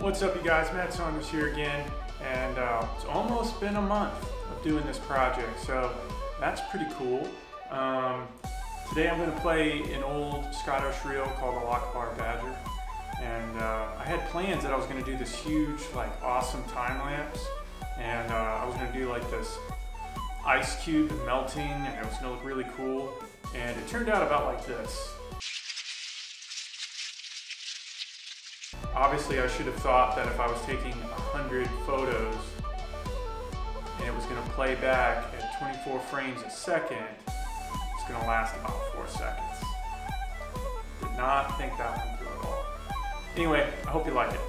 What's up, you guys? Matt Saunders here again, and it's almost been a month of doing this project, so that's pretty cool. Today I'm going to play an old Scottish reel called The Lochaber Badger, and I had plans that I was going to do this huge, like, awesome time lapse, and I was going to do like this ice cube melting, and it was going to look really cool. And it turned out about like this. Obviously, I should have thought that if I was taking 100 photos and it was going to play back at 24 frames a second, it's going to last about 4 seconds. Did not think that one through at all. Anyway, I hope you like it.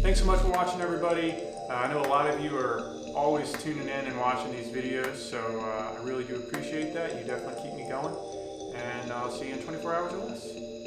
Thanks so much for watching, everybody. I know a lot of you are always tuning in and watching these videos, so I really do appreciate that. You definitely keep me going, and I'll see you in 24 hours or less.